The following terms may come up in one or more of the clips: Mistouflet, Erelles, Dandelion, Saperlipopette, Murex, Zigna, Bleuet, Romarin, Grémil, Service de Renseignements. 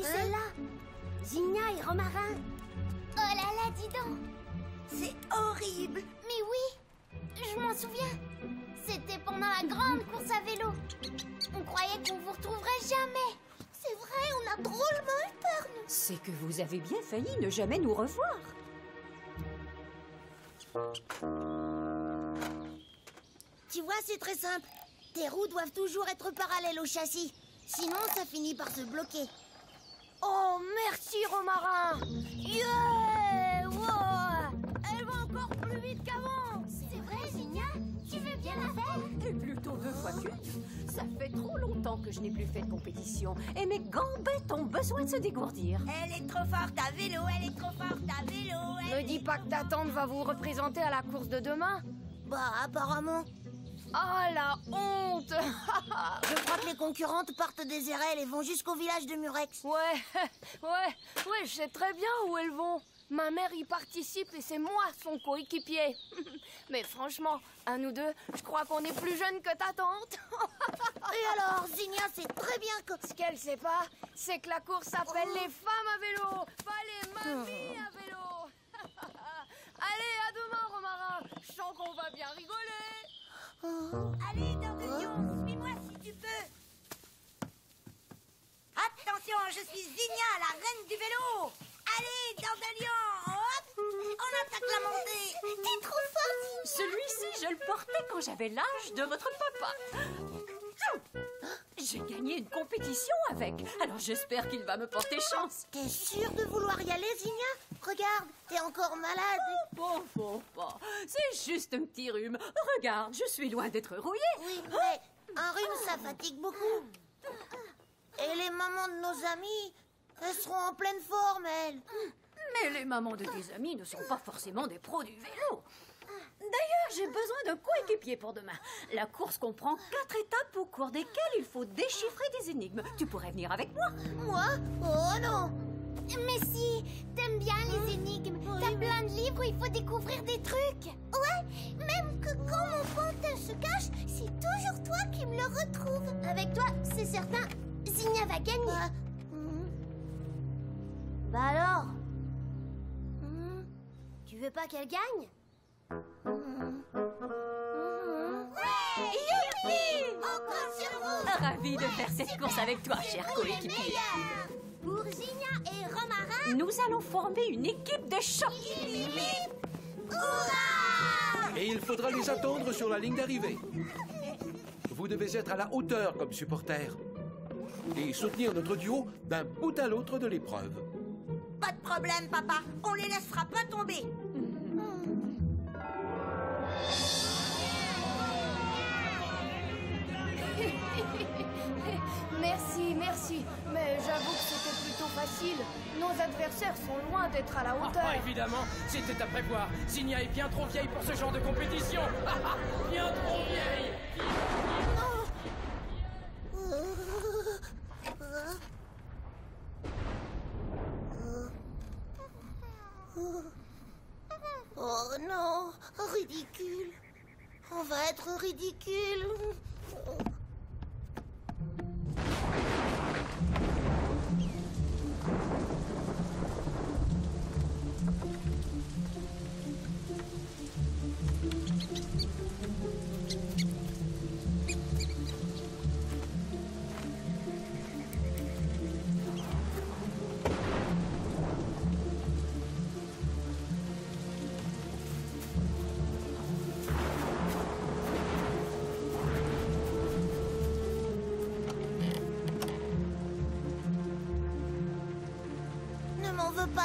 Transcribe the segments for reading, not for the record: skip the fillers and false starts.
Regardez celle-là, Zigna et Romarin. Oh là là, dis donc. C'est horrible. Mais oui, je m'en souviens. C'était pendant la grande course à vélo. On croyait qu'on vous retrouverait jamais. C'est vrai, on a drôlement eu peur, nous. C'est que vous avez bien failli ne jamais nous revoir. Tu vois, c'est très simple. Tes roues doivent toujours être parallèles au châssis. Sinon, ça finit par se bloquer. Oh, merci, Romarin. Yeah! Wow! Elle va encore plus vite qu'avant. C'est vrai, Zigna? Tu veux bien la faire? Et plutôt deux fois qu'une. Ça fait trop longtemps que je n'ai plus fait de compétition. Et mes gambettes ont besoin de se dégourdir. Elle est trop forte à vélo, elle est trop forte à vélo. Ne dis pas que ta tante va vous représenter à la course de demain. Bah, apparemment. Ah, la honte! Je crois que les concurrentes partent des Erelles et vont jusqu'au village de Murex. Ouais, je sais très bien où elles vont. Ma mère y participe et c'est moi son coéquipier. Mais franchement, à nous deux, je crois qu'on est plus jeunes que ta tante. Et alors, Zigna, c'est très bien que... Ce qu'elle sait pas, c'est que la course s'appelle les femmes à vélo, pas les mamies à vélo. Allez, à demain, Romarin. Je sens qu'on va bien rigoler. Allez, Dandelion, suis-moi si tu peux. Attention, je suis Zigna, la reine du vélo. Allez, Dandelion, hop, on attaque la montée. T'es trop forte. Celui-ci, je le portais quand j'avais l'âge de votre papa. J'ai gagné une compétition avec, alors j'espère qu'il va me porter chance. T'es sûre de vouloir y aller, Zigna? Regarde, t'es encore malade. Bon, c'est juste un petit rhume. Regarde, je suis loin d'être rouillée. Oui, mais un rhume, ça fatigue beaucoup. Et les mamans de nos amis, elles seront en pleine forme, elles. Mais les mamans de tes amis ne sont pas forcément des pros du vélo. D'ailleurs, j'ai besoin d'un coéquipier pour demain. La course comprend 4 étapes au cours desquelles il faut déchiffrer des énigmes. Tu pourrais venir avec moi. Moi? Oh non. Mais si, t'aimes bien les énigmes. T'as plein de livres où il faut découvrir des trucs. Ouais, même que quand mon pantin se cache, c'est toujours toi qui me le retrouve. Avec toi, c'est certain, Zigna va gagner. Bah alors, tu veux pas qu'elle gagne? Ouais, youpi! Encore sur vous! Ravi de faire cette course avec toi, cher coéquipier. Pour Zigna et Romarin, nous allons former une équipe de choc. Hurrah! Et il faudra les attendre sur la ligne d'arrivée. Vous devez être à la hauteur comme supporter et soutenir notre duo d'un bout à l'autre de l'épreuve. Pas de problème, papa. On les laissera pas tomber. Merci, mais j'avoue que c'était plutôt facile. Nos adversaires sont loin d'être à la hauteur. Ah, évidemment, c'était à prévoir. Zigna est bien trop vieille pour ce genre de compétition. Bien trop vieille. Oh non, ridicule. On va être ridicule.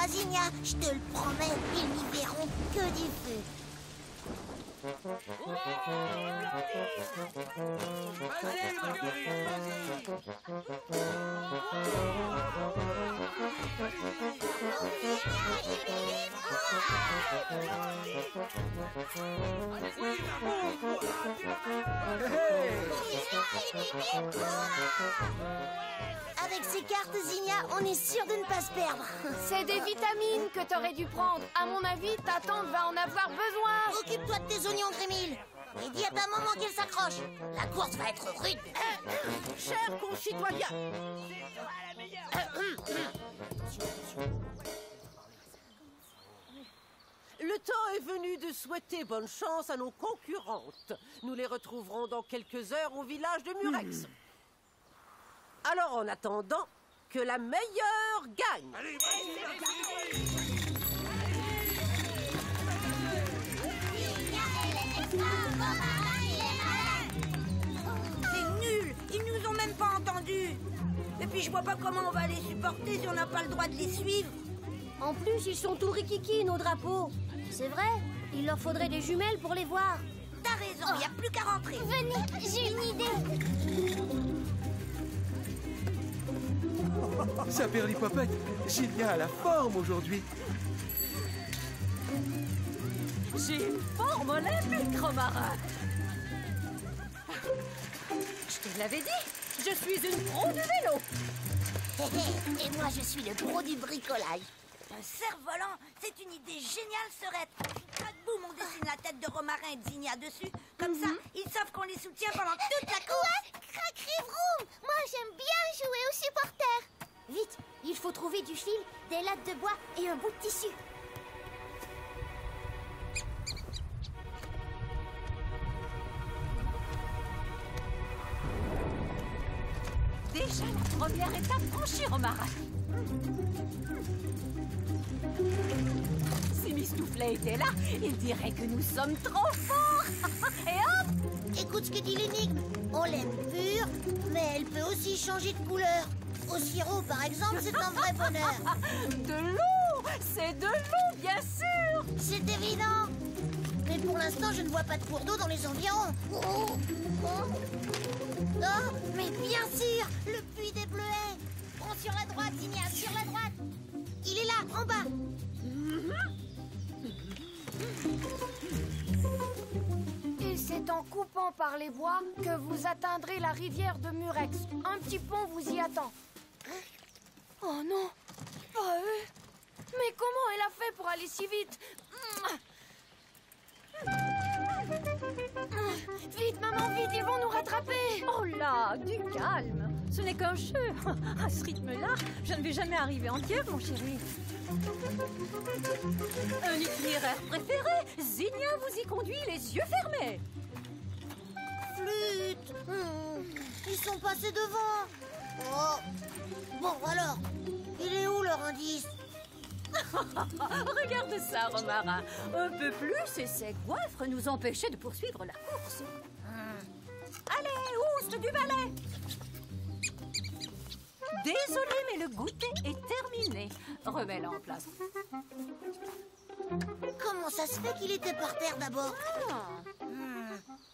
Zigna, je te le promets, ils n'y verront que du feu. Allez, Marguerite, vas-y. Avec ces cartes, Zigna, on est sûr de ne pas se perdre. C'est des vitamines que t'aurais dû prendre. À mon avis, ta tante va en avoir besoin. Occupe-toi de tes oignons, Grémil. Et dis à ta maman qu'elle s'accroche. La course va être rude. Cher concitoyen, c'est toi la meilleure. Le temps est venu de souhaiter bonne chance à nos concurrentes. Nous les retrouverons dans quelques heures au village de Murex. Alors, en attendant, que la meilleure gagne. Allez, c'est nul, ils nous ont même pas entendus. Et puis je vois pas comment on va les supporter si on n'a pas le droit de les suivre. En plus, ils sont tout rikiki, nos drapeaux. C'est vrai, il leur faudrait des jumelles pour les voir. T'as raison, il n'y a plus qu'à rentrer. Venez, j'ai une idée. Saperlipopette, Gilia a la forme aujourd'hui. J'ai une forme olympique, Romarin. Je te l'avais dit, je suis une pro du vélo. Et moi, je suis le pro du bricolage. Un cerf-volant, c'est une idée géniale, Serette. Crac-boum, on dessine la tête de Romarin et Digna dessus. Comme ça, ils savent qu'on les soutient pendant toute la course. Ouais, crac-riv-roum. Moi, j'aime bien jouer aux supporters. Vite, il faut trouver du fil, des lattes de bois et un bout de tissu. Déjà la première étape franchie, Romarin. Si Mistouflet était là, il dirait que nous sommes trop forts. Et hop! Écoute ce que dit l'énigme. On l'aime pure, mais elle peut aussi changer de couleur. Au sirop, par exemple, c'est un vrai bonheur. De l'eau! C'est de l'eau, bien sûr! C'est évident! Mais pour l'instant, je ne vois pas de cours d'eau dans les environs. Oh, mais bien sûr! Le puits des Bleuets! Prends sur la droite, Igna, sur la droite! Il est là, en bas! Et c'est en coupant par les bois que vous atteindrez la rivière de Murex. Un petit pont vous y attend. Oh non, pas eux. Mais comment elle a fait pour aller si vite? Vite, maman, vite, ils vont nous rattraper. Oh là, du calme. Ce n'est qu'un jeu. À ce rythme-là, je ne vais jamais arriver entière, mon chéri. Un itinéraire préféré. Zigna vous y conduit les yeux fermés. Flûte. Ils sont passés devant. Oh. Bon, alors, il est où leur indice? Regarde ça, Romarin. Un peu plus et ces goiffres nous empêchaient de poursuivre la course. Allez, ouste du balai. Désolé, mais le goûter est terminé. Remets-la en place. Comment ça se fait qu'il était par terre d'abord?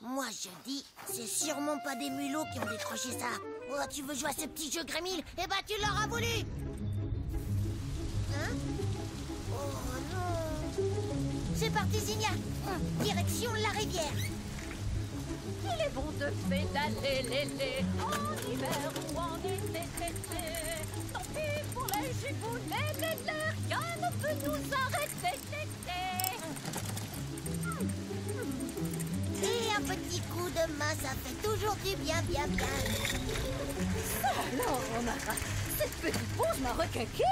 Moi, je dis, c'est sûrement pas des mulots qui ont décroché ça. Oh, tu veux jouer à ce petit jeu, Grémil? Eh ben, tu l'auras voulu. Hein? Oh non. C'est parti, Zigna. Direction la rivière. Il est bon de pédaler, lélé, en hiver ou en été, tété. Tant pis pour les giboulets, lélé, rien ne peut nous arrêter, tété. Et un petit coup de main, ça fait toujours du bien, bien, bien. Alors, Romarin, cette petite pause m'a requinqué.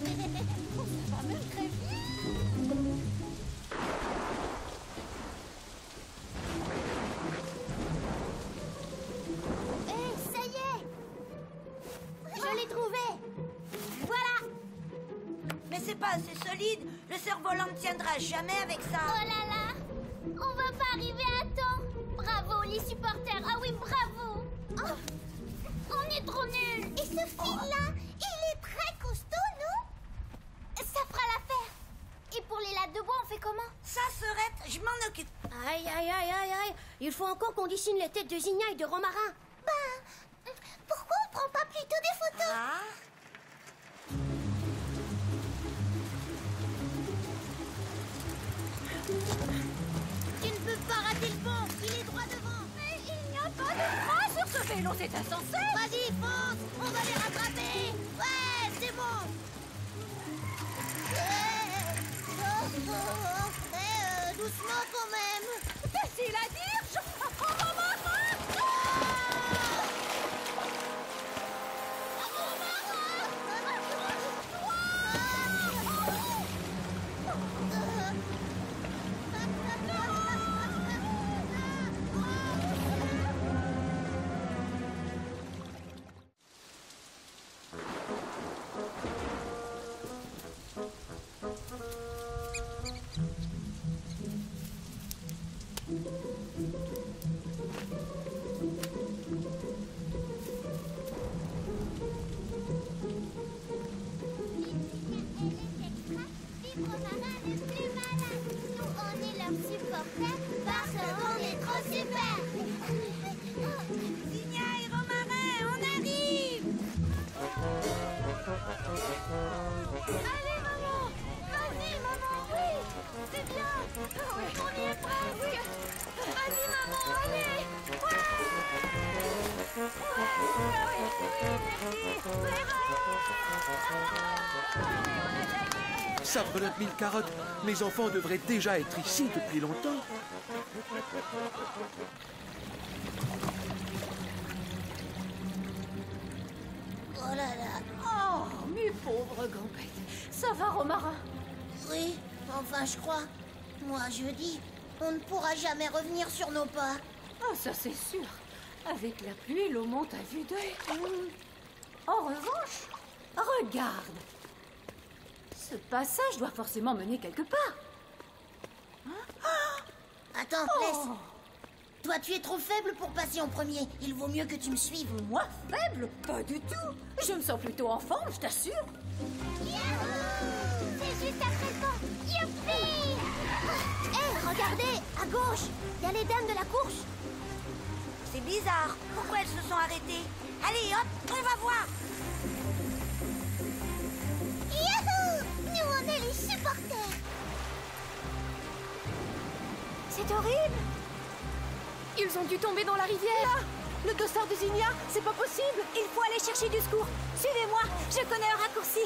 On va même très vite. C'est pas assez solide, le cerf-volant ne tiendra jamais avec ça. Oh là là, on va pas arriver à temps. Bravo les supporters, ah oui bravo. Oh. On est trop nuls. Et ce fil-là, il est très costaud, non? Ça fera l'affaire. Et pour les lattes de bois, on fait comment? Ça serait, je m'en occupe. Aïe, aïe, aïe, aïe, aïe. Il faut encore qu'on dessine les têtes de Zigna et de Romarin. Ben, pourquoi on prend pas plutôt des photos? Tu ne peux pas rater le pont, il est droit devant. Mais il n'y a pas de frein sur ce vélo, c'est insensé. Vas-y, fonce, on va les rattraper. Ouais, c'est bon. Doucement quand même. Facile à dire, je prends mon marin. Bravo, marin. Mistouflet parce qu'on est trop super. Signa et Romarin, on arrive. Allez maman, vas-y maman, oui, c'est bien. On y est presque. Vas-y maman, allez. Saperlotte mille carottes, mes enfants devraient déjà être ici depuis longtemps. Oh là là. Oh, mes pauvres gambettes. Ça va, Romarin? Oui, enfin je crois. Moi je dis, on ne pourra jamais revenir sur nos pas. Ah, ça c'est sûr. Avec la pluie, l'eau monte à vue d'œil. En revanche, regarde. Ce passage doit forcément mener quelque part. Attends, laisse. Toi, tu es trop faible pour passer en premier. Il vaut mieux que tu me suives. Moi, faible? Pas du tout. Je me sens plutôt en forme, je t'assure. C'est juste après le temps. Youpi! Hé, regardez, à gauche, il y a les dames de la course. C'est bizarre. Pourquoi elles se sont arrêtées? Allez, hop, on va voir. Yahoo! Nous, on est les supporters. C'est horrible. Ils ont dû tomber dans la rivière. Là, le dossard de Signa, c'est pas possible. Il faut aller chercher du secours. Suivez-moi, je connais un raccourci.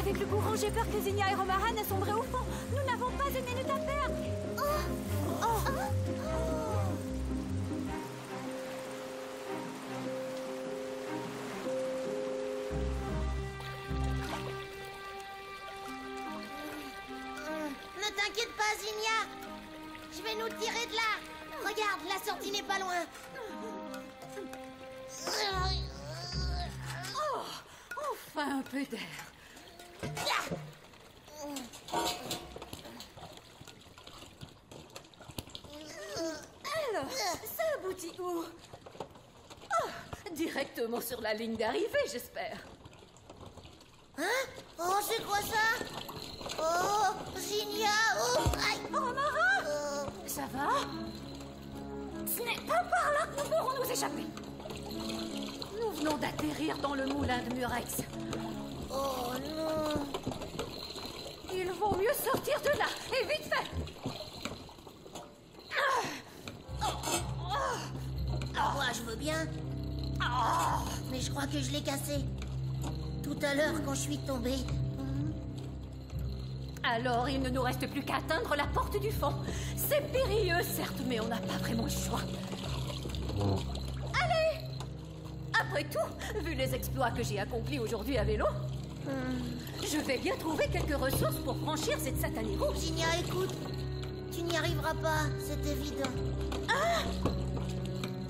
Avec le courant, j'ai peur que Signa et Romarin ne sombrent au fond. Nous n'avons pas une minute à perdre. Ne t'inquiète pas, Signa. Je vais nous tirer de là. Regarde, la sortie n'est pas loin. Enfin un peu d'air. Alors, ça aboutit où? Directement sur la ligne d'arrivée, j'espère. Hein? Oh, c'est quoi ça? Oh, Signa! Oh, aïe! Romarin! Ça va? Ce n'est pas par là que nous pourrons nous échapper. Nous venons d'atterrir dans le moulin de Murex. Oh non! Il vaut mieux sortir de là, et vite fait! Moi, je veux bien. Mais je crois que je l'ai cassé. Tout à l'heure, quand je suis tombée. Alors, il ne nous reste plus qu'à atteindre la porte du fond. C'est périlleux, certes, mais on n'a pas vraiment le choix. Allez! Après tout, vu les exploits que j'ai accomplis aujourd'hui à vélo... Je vais bien trouver quelques ressources pour franchir cette satanée route. Signa, écoute, tu n'y arriveras pas, c'est évident.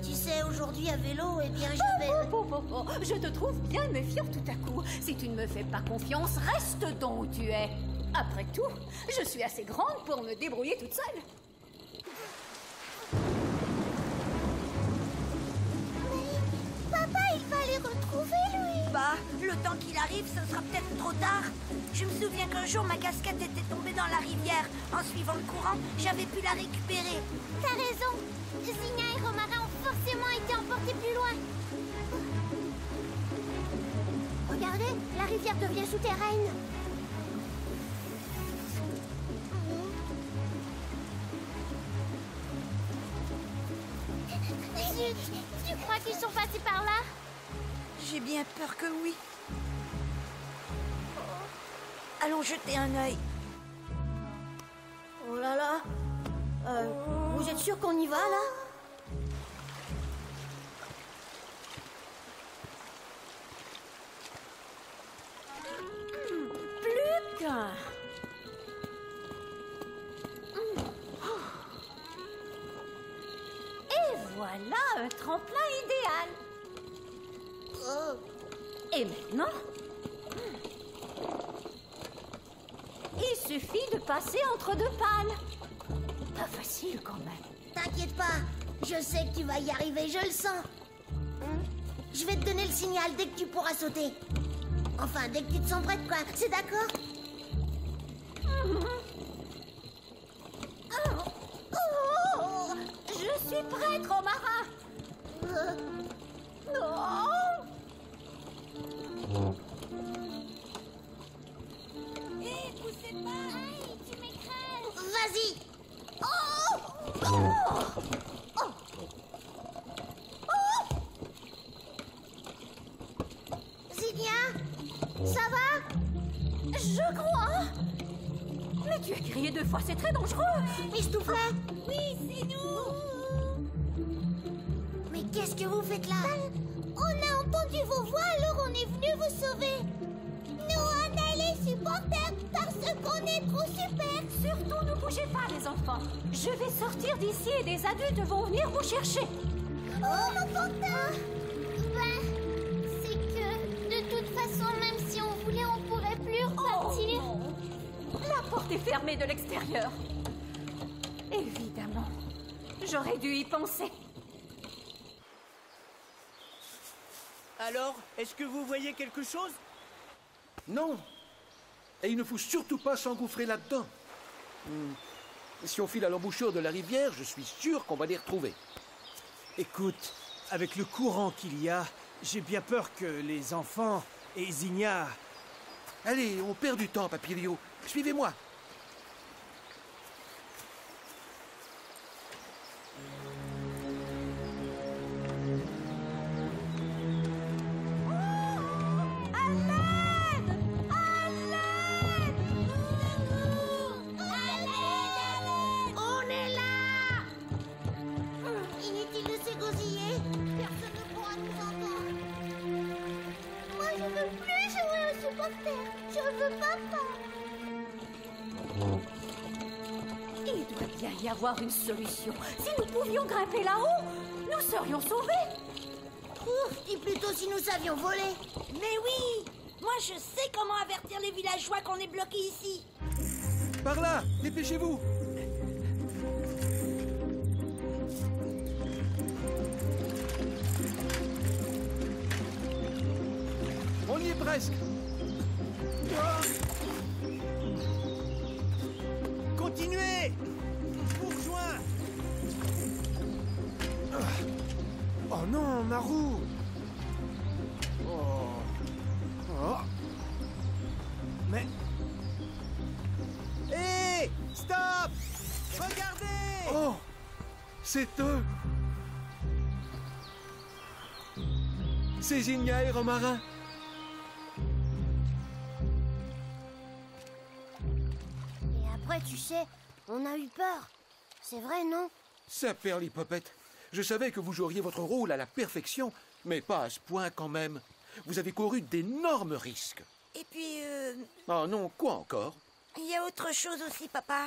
Tu sais, aujourd'hui à vélo, eh bien je vais... Je te trouve bien méfiant tout à coup. Si tu ne me fais pas confiance, reste donc où tu es. Après tout, je suis assez grande pour me débrouiller toute seule. Mais papa, il fallait retrouver lui. Bah, le temps qu'il arrive, ce sera peut-être trop tard. Je me souviens qu'un jour, ma casquette était tombée dans la rivière. En suivant le courant, j'avais pu la récupérer. T'as raison. Signa et Romarin ont forcément été emportés plus loin. Regardez, la rivière devient souterraine. Tu crois qu'ils sont passés par là? J'ai bien peur que oui. Allons jeter un œil. Oh là là. Vous êtes sûr qu'on y va, là? Plus qu'un. Et voilà un tremplin idéal. Et maintenant, suffit de passer entre deux pales. Pas facile quand même. T'inquiète pas, je sais que tu vas y arriver, je le sens. Je vais te donner le signal dès que tu pourras sauter. Enfin, dès que tu te sens prête, quoi. C'est d'accord? Oh, je suis prête, Romarin. Non. Hé, poussez pas. Aïe, tu m'écrases. Vas-y. Ça va? Je crois. Mais tu as crié deux fois, c'est très dangereux. Mistouflet? Oui, c'est nous. Mais qu'est-ce que vous faites là? On a entendu vos voix, alors on est venu vous sauver. Nous, on est les supporters parce qu'on est trop super. Surtout, ne bougez pas, les enfants. Je vais sortir d'ici et des adultes vont venir vous chercher. Oh, mon pantin! Même si on voulait, on pourrait plus repartir. Oh, la porte est fermée de l'extérieur. Évidemment, j'aurais dû y penser. Alors, est-ce que vous voyez quelque chose? Non. Et il ne faut surtout pas s'engouffrer là-dedans. Si on file à l'embouchure de la rivière, je suis sûr qu'on va les retrouver. Écoute, avec le courant qu'il y a, j'ai bien peur que les enfants... Et Zigna... Allez, on perd du temps, Papilio. Suivez-moi. Une solution. Si nous pouvions grimper là-haut, nous serions sauvés. Dis plutôt si nous savions voler. Mais oui, moi je sais comment avertir les villageois qu'on est bloqués ici. Par là, dépêchez-vous. On y est presque. Continuez. Oh non, Marou! Mais... Hé! Stop! Regardez! Oh! C'est eux! C'est Zigna et Romarin! Et après, tu sais, on a eu peur. C'est vrai, non? Saperlipopette, je savais que vous joueriez votre rôle à la perfection, mais pas à ce point quand même. Vous avez couru d'énormes risques. Et puis... Oh non, quoi encore? Il y a autre chose aussi, papa.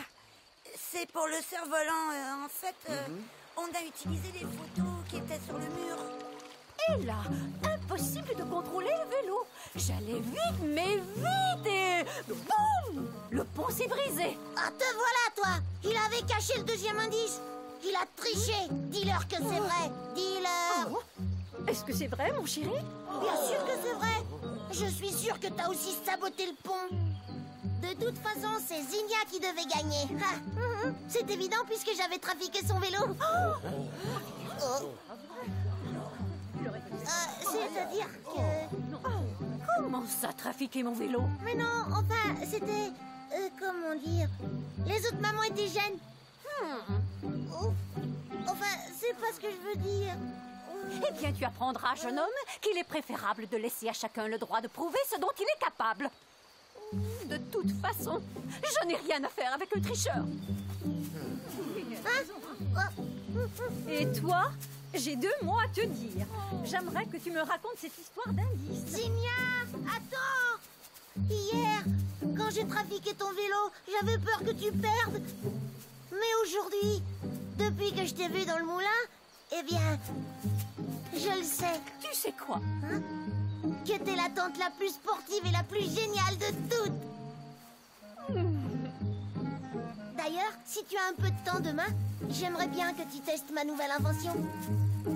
C'est pour le cerf-volant. En fait, on a utilisé les photos qui étaient sur le mur. Et là, impossible de contrôler le vélo. J'allais vite, mais vite et... Boum! Le pont s'est brisé. Ah, te voilà, toi! Il avait caché le deuxième indice. Il a triché. Dis-leur que c'est vrai. Dis-leur. Est-ce que c'est vrai, mon chéri? Bien sûr que c'est vrai. Je suis sûre que t'as aussi saboté le pont. De toute façon, c'est Zigna qui devait gagner. C'est évident puisque j'avais trafiqué son vélo. C'est-à-dire que... Comment ça, trafiquer mon vélo? Mais non, enfin, c'était... comment dire? Les autres mamans étaient jeunes. Enfin, c'est pas ce que je veux dire. Eh bien, tu apprendras, jeune homme, qu'il est préférable de laisser à chacun le droit de prouver ce dont il est capable. De toute façon, je n'ai rien à faire avec le tricheur. Et toi, j'ai deux mots à te dire. J'aimerais que tu me racontes cette histoire d'indice. Zigna, attends! Hier, quand j'ai trafiqué ton vélo, j'avais peur que tu perdes. Mais aujourd'hui, depuis que je t'ai vu dans le moulin, eh bien, je le sais. Tu sais quoi? Que t'es la tante la plus sportive et la plus géniale de toutes. D'ailleurs, si tu as un peu de temps demain, j'aimerais bien que tu testes ma nouvelle invention.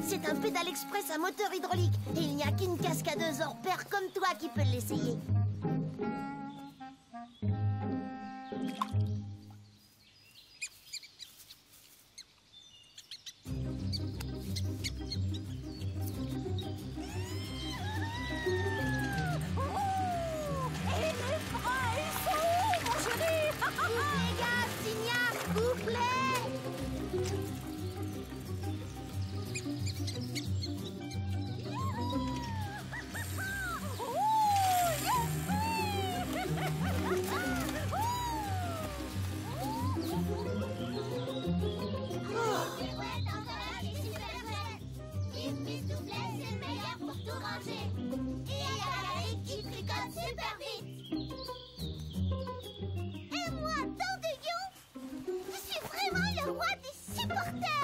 C'est un pédale express à moteur hydraulique, et il n'y a qu'une cascadeuse hors pair comme toi qui peut l'essayer. Super vite. Et moi, Dandelion, je suis vraiment le roi des supporters.